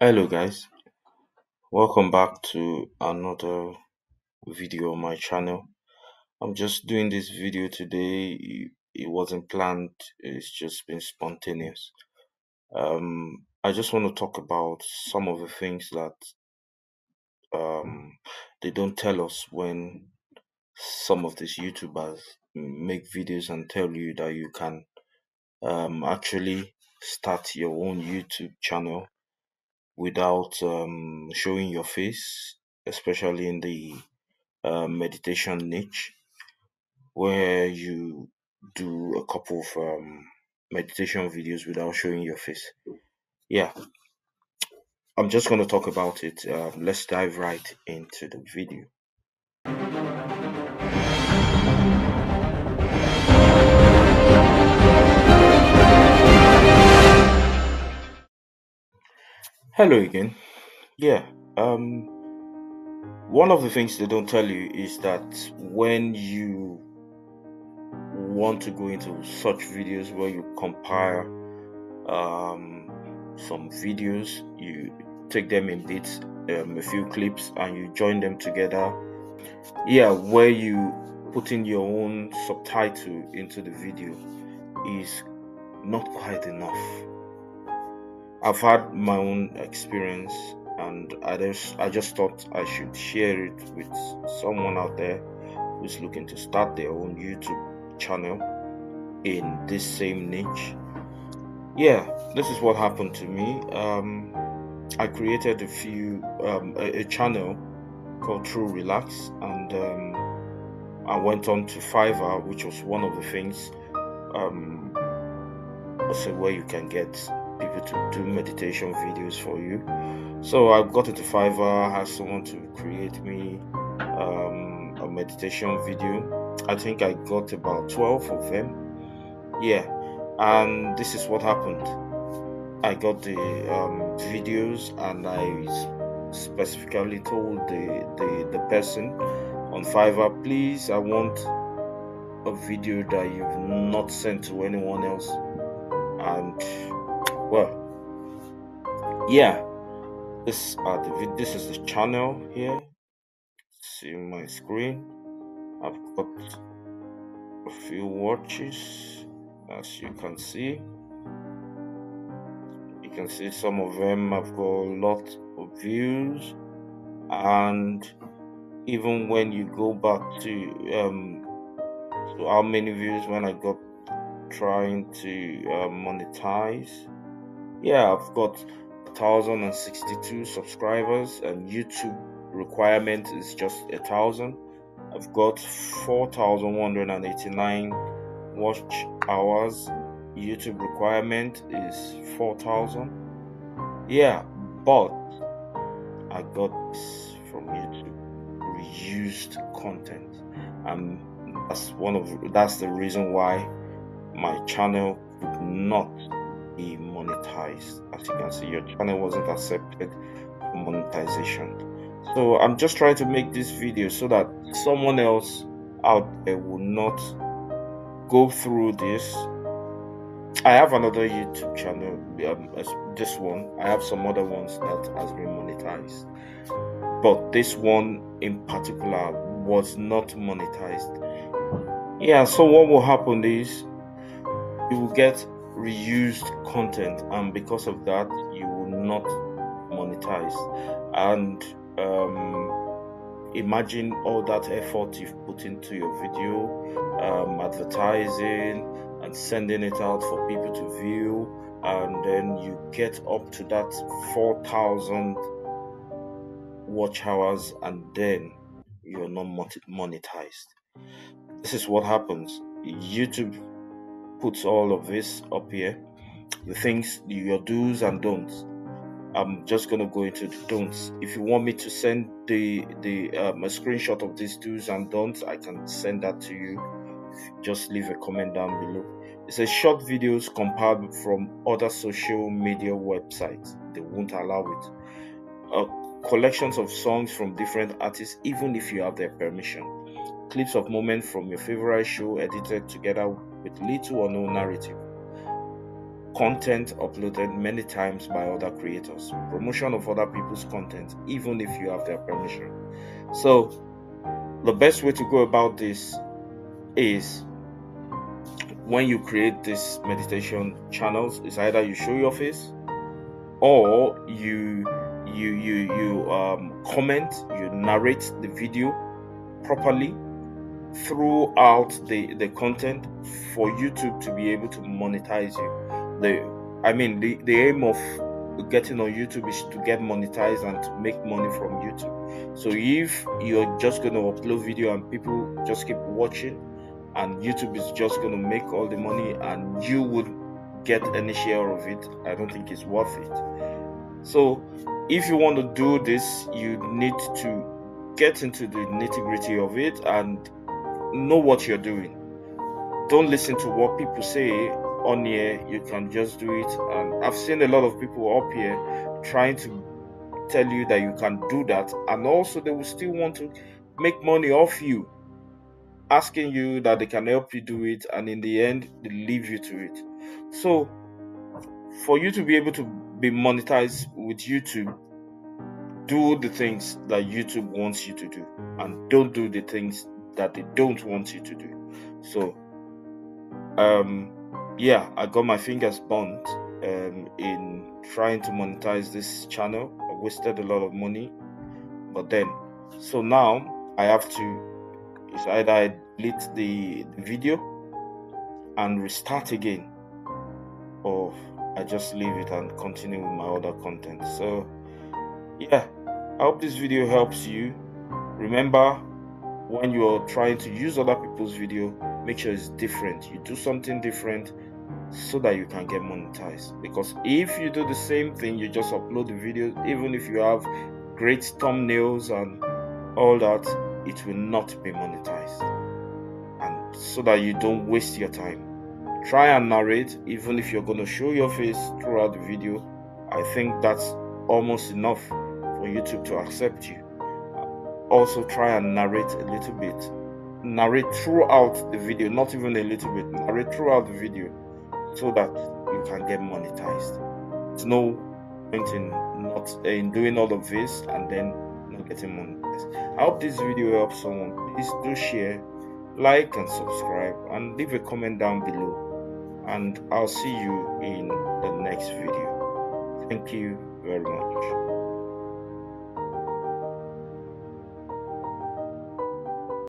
Hello guys, welcome back to another video on my channel. I'm just doing this video today. It wasn't planned, it's just been spontaneous. I just want to talk about some of the things that they don't tell us when some of these YouTubers make videos and tell you that you can actually start your own YouTube channel without showing your face, especially in the meditation niche, where you do a couple of meditation videos without showing your face. Yeah, I'm just going to talk about it. Let's dive right into the video. Hello again. One of the things they don't tell you is that when you want to go into such videos where you compile some videos, you take them in bits, a few clips, and you join them together, where you put in your own subtitle into the video, is not quite enough. I've had my own experience, and I just thought I should share it with someone out there who's looking to start their own YouTube channel in this same niche. Yeah, this is what happened to me. I created a channel called True Relax, and I went on to Fiverr, which was one of the things also where you can get people to do meditation videos for you. So I got into Fiverr, asked someone to create me a meditation video. I think I got about 12 of them. Yeah, and this is what happened. I got the videos, and I specifically told the person on Fiverr, please, I want a video that you've not sent to anyone else. And this is the channel here. See my screen. I've got a few watches, as you can see. You can see some of them have got a lot of views, and even when you go back to how many views when I got trying to monetize. Yeah, I've got 1,062 subscribers, and YouTube requirement is just 1,000. I've got 4,189 watch hours. YouTube requirement is 4,000. Yeah, but I got from YouTube reused content, and that's the reason why my channel could not be monetized. As you can see, your channel wasn't accepted for monetization. So I'm just trying to make this video so that someone else out there will not go through this. I have another YouTube channel, this one. I have some other ones that has been monetized, but this one in particular was not monetized. Yeah, so what will happen is you will get reused content, and because of that you will not monetize. And imagine all that effort you've put into your video, advertising and sending it out for people to view, and then you get up to that 4,000 watch hours, and then you're not monetized. This is what happens. YouTube puts all of this up here, the things, your do's and don'ts. I'm just gonna go into the don'ts. If you want me to send a screenshot of these do's and don'ts, I can send that to you. Just leave a comment down below. It says short videos compiled from other social media websites, they won't allow it. Collections of songs from different artists, even if you have their permission. Clips of moments from your favorite show edited together with little or no narrative. content uploaded many times by other creators, promotion of other people's content, even if you have their permission. So the best way to go about this is, when you create these meditation channels, is either you show your face, or you comment, you narrate the video properly throughout the content for YouTube to be able to monetize you. The aim of getting on YouTube is to get monetized and to make money from YouTube. So if you're just going to upload video and people just keep watching, and YouTube is just going to make all the money and you would get any share of it, I don't think it's worth it. So if you want to do this, you need to get into the nitty-gritty of it and know what you're doing. Don't listen to what people say on here. You can just do it. And I've seen a lot of people up here trying to tell you that you can do that, and also they will still want to make money off you, asking you that they can help you do it, and in the end they leave you to it. So for you to be able to be monetized with YouTube, do the things that YouTube wants you to do, and don't do the things that they don't want you to do. So I got my fingers burnt in trying to monetize this channel. I wasted a lot of money, but then, so now I have to, it's either I delete the video and restart again, or I just leave it and continue with my other content. So yeah, I hope this video helps you. Remember, when you're trying to use other people's video, make sure it's different. You do something different so that you can get monetized. Because if you do the same thing, you just upload the video, even if you have great thumbnails and all that, it will not be monetized. And so that you don't waste your time, try and narrate, even if you're going to show your face throughout the video. I think that's almost enough for YouTube to accept you. Also try and narrate a little bit, narrate throughout the video, not even a little bit, narrate throughout the video, so that you can get monetized. It's no point in doing all of this and then getting monetized. I hope this video helps someone. Please do share, like, and subscribe, and leave a comment down below, and I'll see you in the next video. Thank you very much.